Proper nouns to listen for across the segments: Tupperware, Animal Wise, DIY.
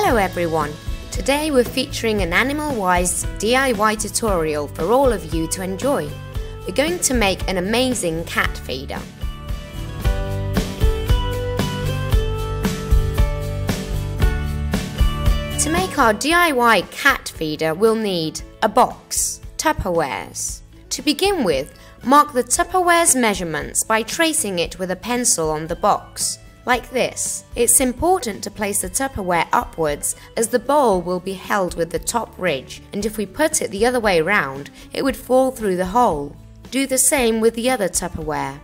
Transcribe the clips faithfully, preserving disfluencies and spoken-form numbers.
Hello everyone! Today we're featuring an Animal Wise D I Y tutorial for all of you to enjoy. We're going to make an amazing cat feeder. To make our D I Y cat feeder we'll need a box, Tupperwares. To begin with, mark the Tupperware's measurements by tracing it with a pencil on the box, like this. It's important to place the Tupperware upwards as the bowl will be held with the top ridge, and if we put it the other way round, it would fall through the hole. Do the same with the other Tupperware.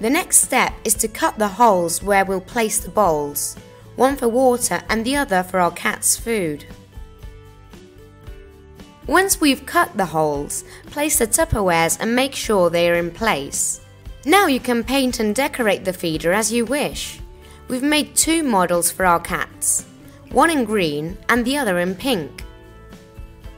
The next step is to cut the holes where we'll place the bowls, one for water and the other for our cat's food. Once we've cut the holes, place the Tupperwares and make sure they are in place. Now you can paint and decorate the feeder as you wish. We've made two models for our cats, one in green and the other in pink.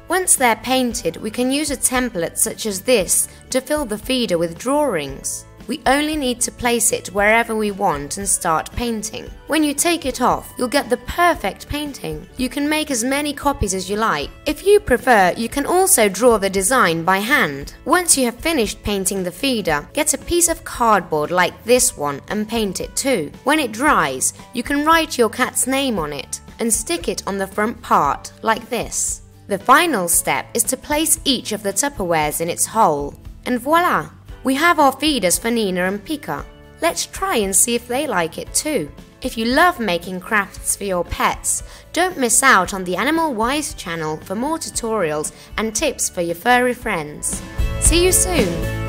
Once they're painted, we can use a template such as this to fill the feeder with drawings. We only need to place it wherever we want and start painting. When you take it off, you'll get the perfect painting. You can make as many copies as you like. If you prefer, you can also draw the design by hand. Once you have finished painting the feeder, get a piece of cardboard like this one and paint it too. When it dries, you can write your cat's name on it and stick it on the front part like this. The final step is to place each of the Tupperwares in its hole, and voila! We have our feeders for Nina and Pika. Let's try and see if they like it too. If you love making crafts for your pets, don't miss out on the Animal Wise channel for more tutorials and tips for your furry friends. See you soon!